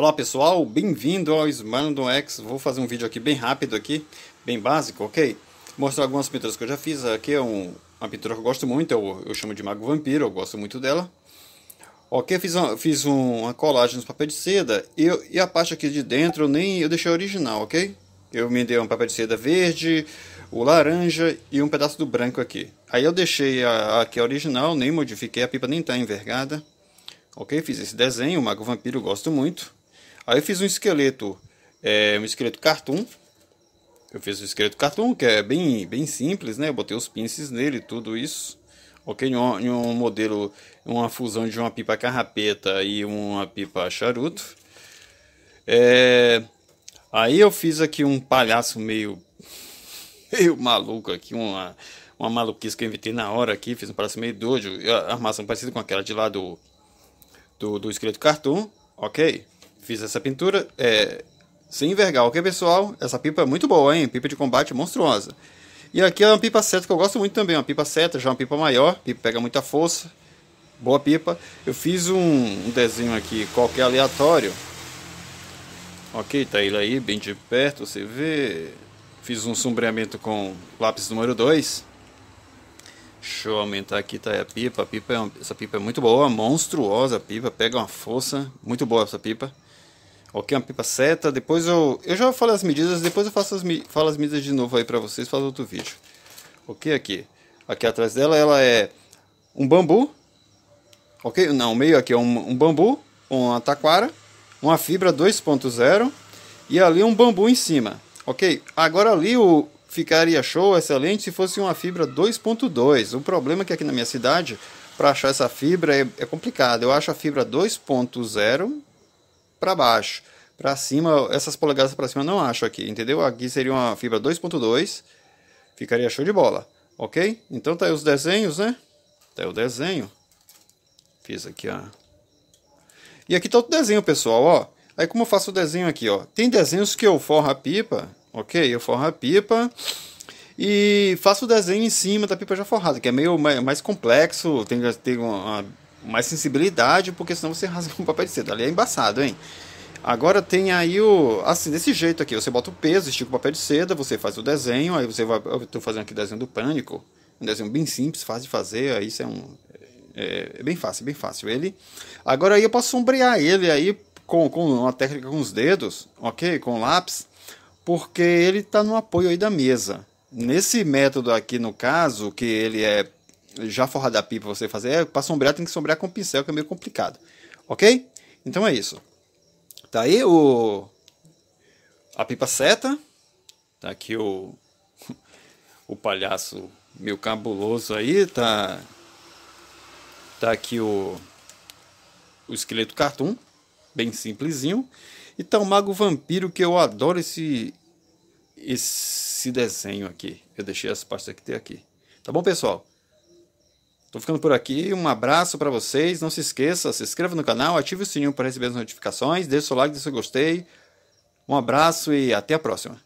Olá pessoal, bem-vindo ao Smilodon X. Vou fazer um vídeo aqui bem rápido, aqui, bem básico, ok? Mostrar algumas pinturas que eu já fiz. Aqui é uma pintura que eu gosto muito, eu chamo de Mago Vampiro, eu gosto muito dela. Ok, fiz uma colagem nos papéis de seda e a parte aqui de dentro eu deixei original, ok? Eu me dei um papel de seda verde, o laranja e um pedaço do branco aqui. Aí eu deixei aqui a original, nem modifiquei, a pipa nem tá envergada. Ok, fiz esse desenho, o Mago Vampiro, eu gosto muito. Aí eu fiz um esqueleto cartoon. Eu fiz um esqueleto cartoon, que é bem simples, né? Eu botei os pinces nele, tudo isso. Ok, em um modelo, uma fusão de uma pipa carrapeta e uma pipa charuto. Aí eu fiz aqui um palhaço meio maluco aqui, uma maluquice que eu inventei na hora aqui. Fiz um palhaço meio doido, a armação parecida com aquela de lá do esqueleto cartoon, ok? Fiz essa pintura sem envergar, ok pessoal? Essa pipa é muito boa, hein? Pipa de combate monstruosa. E aqui é uma pipa seta que eu gosto muito também, uma pipa seta, já uma pipa maior, pipa pega muita força, boa pipa. Eu fiz um desenho aqui qualquer aleatório, ok? Tá ele aí, bem de perto, você vê. Fiz um sombreamento com lápis número 2. Deixa eu aumentar aqui, tá aí a pipa. Essa pipa é muito boa, monstruosa a pipa, pega uma força, muito boa essa pipa. Ok, uma pipa seta. Depois eu já falei as medidas, depois eu falo as medidas de novo aí pra vocês, faço outro vídeo. Ok, aqui atrás dela ela é um bambu. Ok, não, o meio aqui é um bambu, uma taquara, uma fibra 2.0 e ali um bambu em cima. Ok, agora ali ficaria show, excelente, se fosse uma fibra 2.2. O problema é que aqui na minha cidade, para achar essa fibra é complicado. Eu acho a fibra 2.0 para baixo. Para cima, essas polegadas para cima eu não acho aqui, entendeu? Aqui seria uma fibra 2.2, ficaria show de bola, ok? Então tá aí os desenhos, né? Tá aí o desenho. Fiz aqui, ó. E aqui tá outro desenho, pessoal, ó. Aí como eu faço o desenho aqui, ó. Tem desenhos que eu forro a pipa... Ok, eu forro a pipa e faço o desenho em cima da pipa já forrada, que é meio mais complexo, tem que ter mais sensibilidade, porque senão você rasga um papel de seda, ali é embaçado, hein? Agora tem aí assim, desse jeito aqui, você bota o peso, estica o papel de seda, você faz o desenho, aí você vai, eu tô fazendo aqui o desenho do pânico, um desenho bem simples, fácil de fazer, aí isso é bem fácil, ele. Agora aí eu posso sombrear ele aí com uma técnica com os dedos, ok? Com lápis. Porque ele está no apoio aí da mesa. Nesse método aqui, no caso, que ele é já forrado a pipa, você fazer, para sombrear tem que sombrear com pincel, que é meio complicado. Ok? Então é isso. Tá aí a pipa seta. Tá aqui o palhaço meio cabuloso aí. Tá aqui o esqueleto cartoon. Bem simplesinho. E tá o Mago Vampiro, que eu adoro esse desenho aqui. Eu deixei as partes que tem aqui. Tá bom, pessoal? Tô ficando por aqui. Um abraço pra vocês. Não se esqueça, se inscreva no canal, ative o sininho para receber as notificações, deixe seu like, deixe seu gostei. Um abraço e até a próxima.